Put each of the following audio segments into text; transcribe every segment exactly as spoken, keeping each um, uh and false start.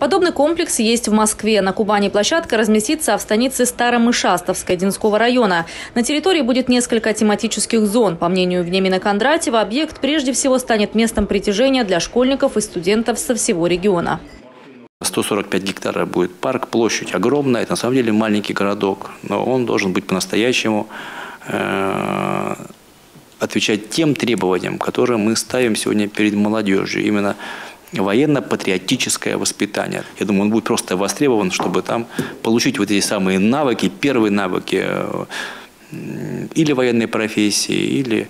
Подобный комплекс есть в Москве. На Кубани площадка разместится в станице Старомышастовской Динского района. На территории будет несколько тематических зон. По мнению Вениамина Кондратьева, объект прежде всего станет местом притяжения для школьников и студентов со всего региона. сто сорок пять гектаров будет парк, площадь огромная, это на самом деле маленький городок, но он должен быть по-настоящему э, отвечать тем требованиям, которые мы ставим сегодня перед молодежью, именно военно-патриотическое воспитание. Я думаю, он будет просто востребован, чтобы там получить вот эти самые навыки, первые навыки э, или военной профессии, или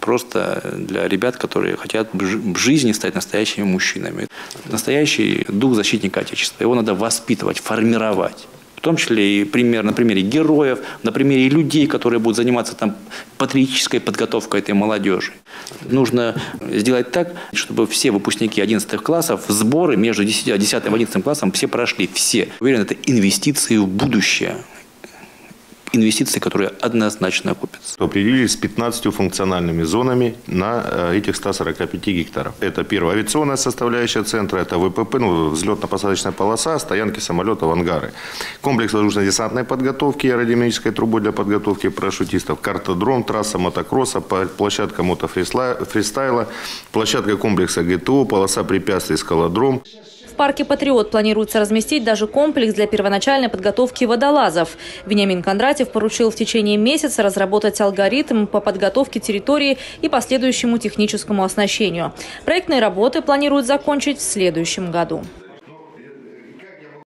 просто для ребят, которые хотят в жизни стать настоящими мужчинами. Настоящий дух защитника Отечества. Его надо воспитывать, формировать. В том числе и пример, на примере героев, на примере людей, которые будут заниматься там патриотической подготовкой этой молодежи. Нужно сделать так, чтобы все выпускники одиннадцатых классов, сборы между десятым и одиннадцатым классом все прошли. Все. Уверен, это инвестиции в будущее. Инвестиции, которые однозначно окупятся. Определились с пятнадцатью функциональными зонами на этих ста сорока пяти гектарах. Это первая авиационная составляющая центра, это ВПП, ну, взлетно-посадочная полоса, стоянки самолетов, ангары. Комплекс воздушно-десантной подготовки, аэродинамической трубой для подготовки парашютистов, картодром, трасса мотокросса, площадка мотофристайла, площадка комплекса ГТО, полоса препятствий, скалодром. В парке «Патриот» планируется разместить даже комплекс для первоначальной подготовки водолазов. Вениамин Кондратьев поручил в течение месяца разработать алгоритм по подготовке территории и последующему техническому оснащению. Проектные работы планируют закончить в следующем году.